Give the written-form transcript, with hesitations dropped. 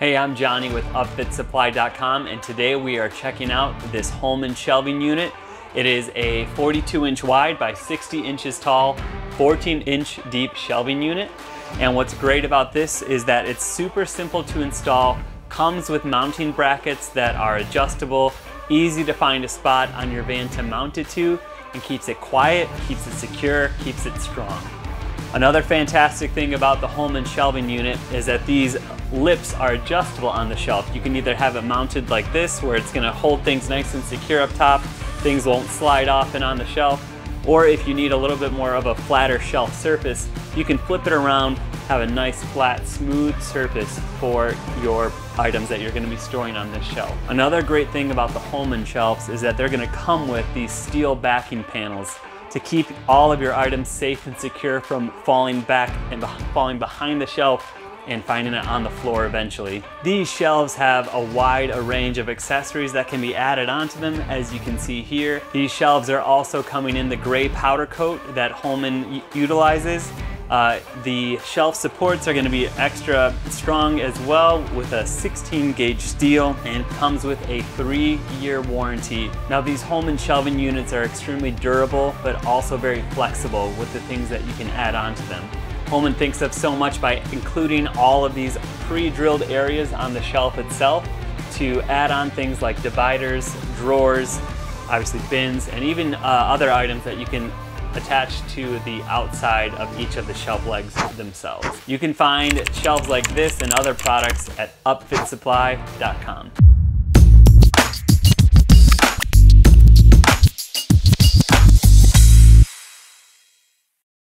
Hey, I'm Johnny with UpfitSupply.com, and today we are checking out this Holman shelving unit. It is a 42 inch wide by 60 inches tall, 14 inch deep shelving unit. And what's great about this is that it's super simple to install, comes with mounting brackets that are adjustable, easy to find a spot on your van to mount it to, and keeps it quiet, keeps it secure, keeps it strong. Another fantastic thing about the Holman shelving unit is that these lips are adjustable on the shelf. You can either have it mounted like this, where it's gonna hold things nice and secure up top, things won't slide off and on the shelf, or if you need a little bit more of a flatter shelf surface, you can flip it around, have a nice flat, smooth surface for your items that you're gonna be storing on this shelf. Another great thing about the Holman shelves is that they're gonna come with these steel backing panels to keep all of your items safe and secure from falling back and falling behind the shelf and finding it on the floor eventually. These shelves have a wide range of accessories that can be added onto them, as you can see here. These shelves are also coming in the gray powder coat that Holman utilizes. The shelf supports are gonna be extra strong as well, with a 16 gauge steel, and comes with a 3-year warranty. Now, these Holman shelving units are extremely durable, but also very flexible with the things that you can add onto them. Holman thinks of so much by including all of these pre-drilled areas on the shelf itself to add on things like dividers, drawers, obviously bins, and even other items that you can attached to the outside of each of the shelf legs themselves. You can find shelves like this and other products at UpfitSupply.com.